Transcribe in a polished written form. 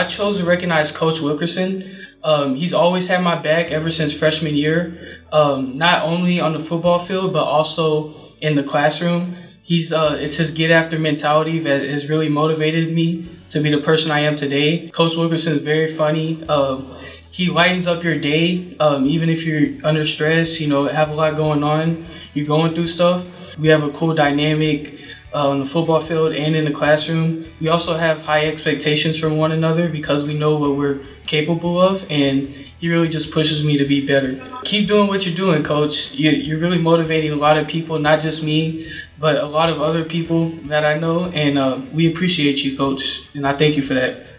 I chose to recognize Coach Wilkerson. He's always had my back ever since freshman year, not only on the football field, but also in the classroom. It's his get-after mentality that has really motivated me to be the person I am today. Coach Wilkerson is very funny. He lightens up your day, even if you're under stress, have a lot going on, you're going through stuff. We have a cool dynamic on the football field and in the classroom. We also have high expectations from one another because we know what we're capable of, and he really just pushes me to be better. Keep doing what you're doing, Coach. You're really motivating a lot of people, not just me, but a lot of other people that I know, and we appreciate you, Coach, and I thank you for that.